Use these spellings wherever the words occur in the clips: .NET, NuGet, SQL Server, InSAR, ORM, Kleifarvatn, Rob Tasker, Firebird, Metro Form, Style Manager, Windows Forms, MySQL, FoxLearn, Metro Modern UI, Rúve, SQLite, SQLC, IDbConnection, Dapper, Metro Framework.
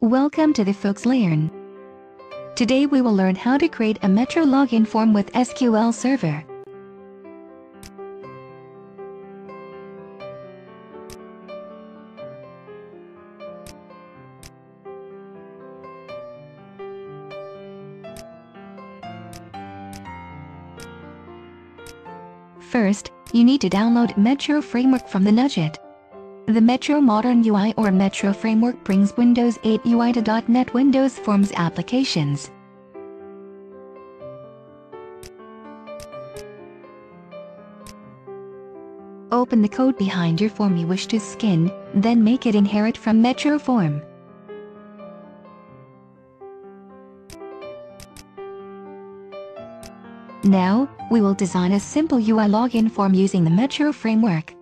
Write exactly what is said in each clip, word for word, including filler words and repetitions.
Welcome to the FoxLearn. Today we will learn how to create a Metro login form with S Q L Server. First, you need to download Metro Framework from the NuGet. The Metro Modern U I or Metro Framework brings Windows eight U I to dot net Windows Forms applications. Open the code behind your form you wish to skin, then make it inherit from Metro Form. Now, we will design a simple U I login form using the Metro Framework.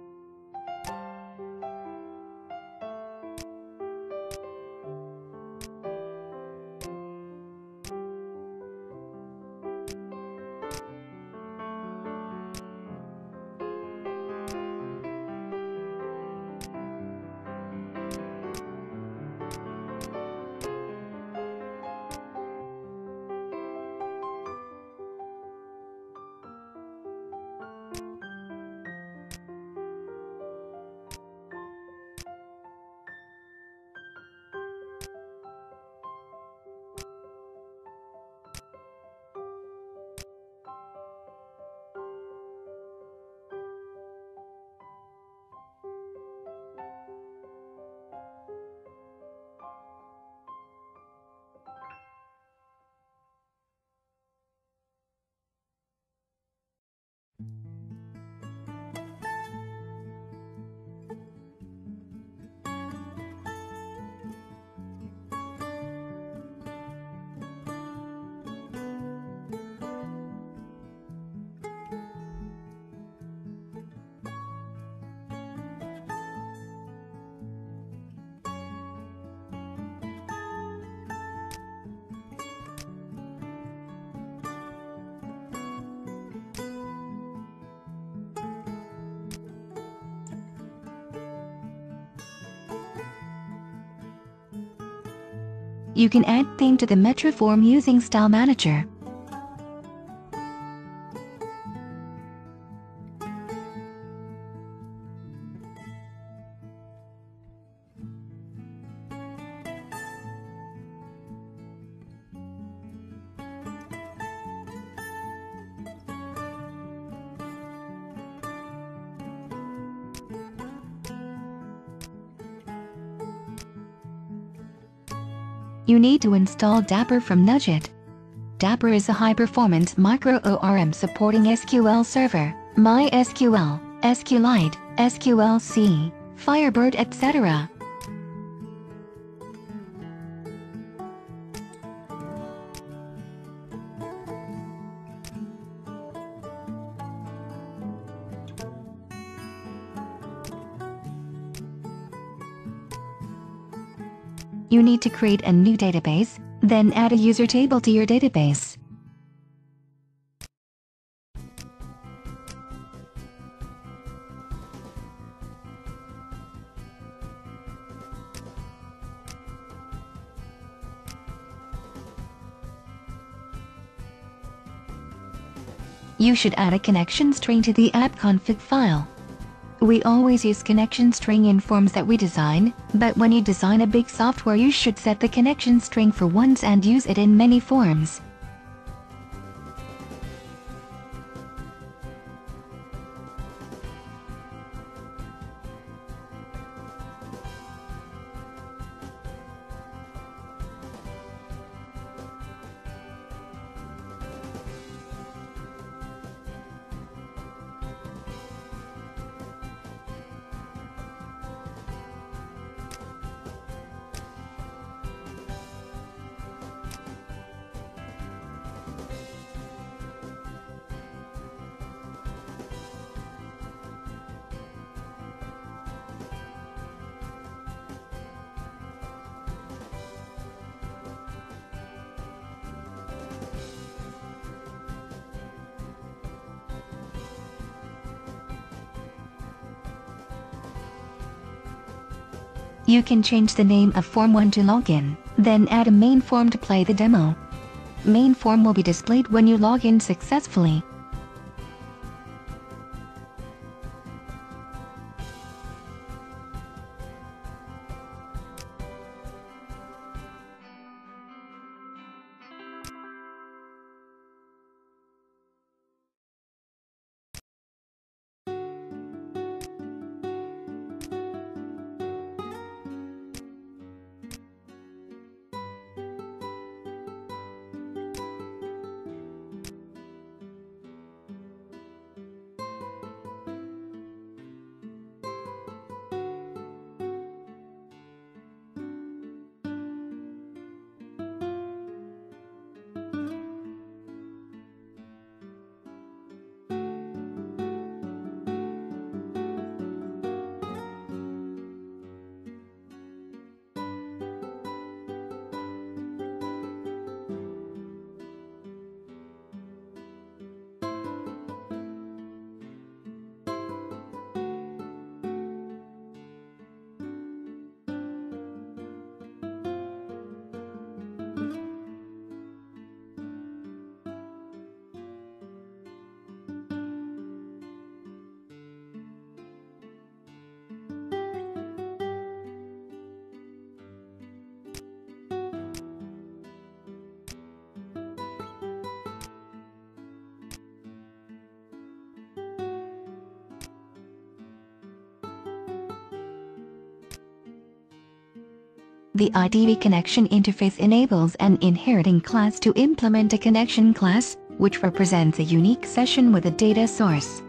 You can add theme to the Metro form using Style Manager. You need to install Dapper from NuGet. Dapper is a high-performance micro O R M supporting S Q L Server, MySQL, SQLite, S Q L C, Firebird, et cetera. You need to create a new database, then add a user table to your database. You should add a connection string to the app config file. We always use connection string in forms that we design, but when you design a big software you should set the connection string for once and use it in many forms. You can change the name of form one to login, then add a main form to play the demo. Main form will be displayed when you log in successfully. The IDbConnection interface enables an inheriting class to implement a connection class, which represents a unique session with a data source.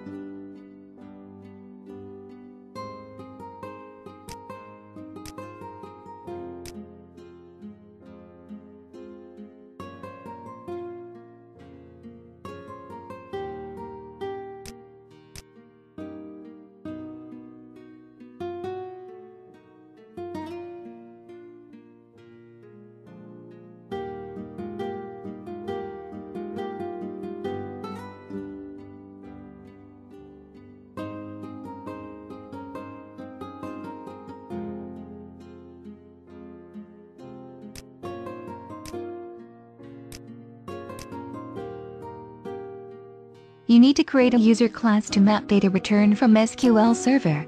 You need to create a user class to map data returned from S Q L Server.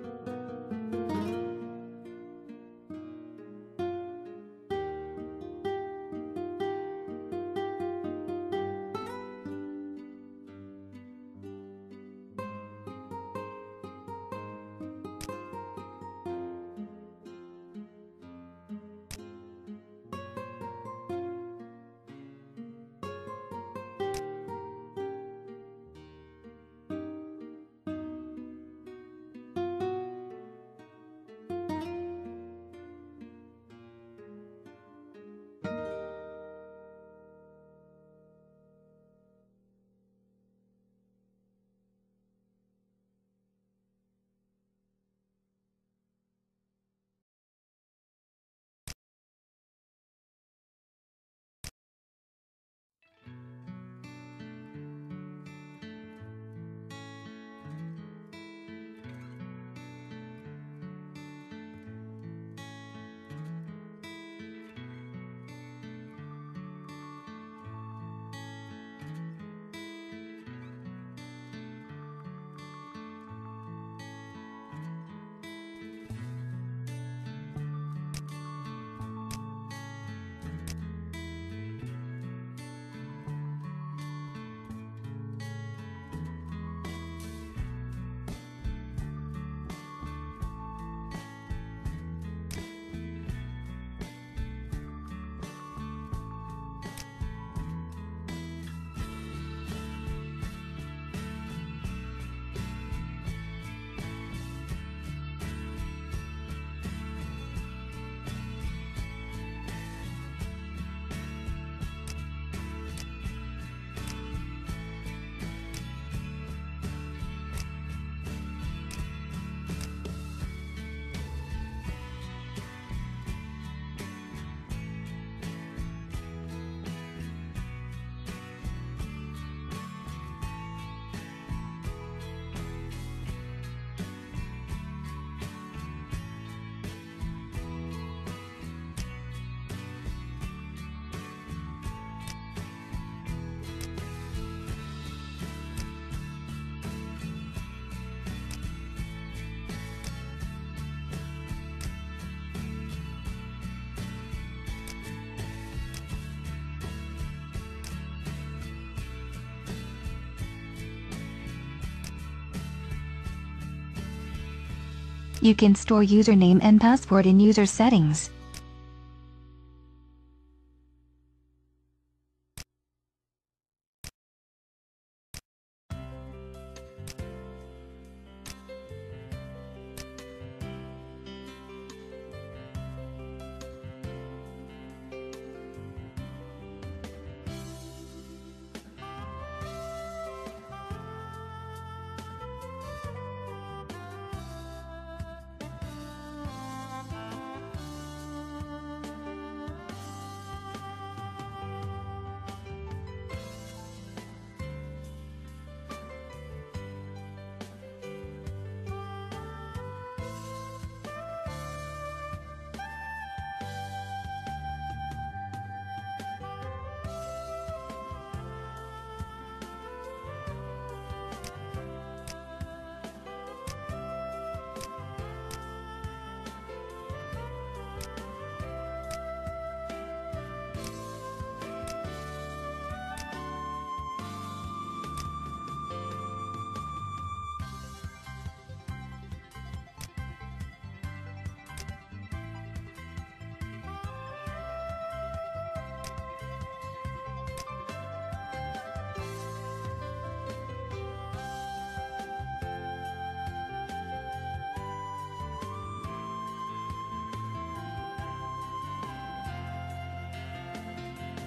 You can store username and password in user settings.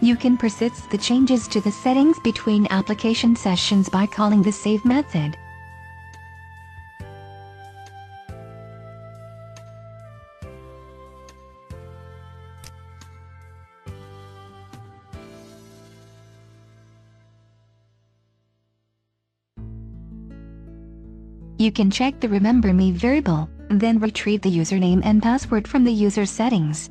You can persist the changes to the settings between application sessions by calling the save method. You can check the remember me variable, then retrieve the username and password from the user settings.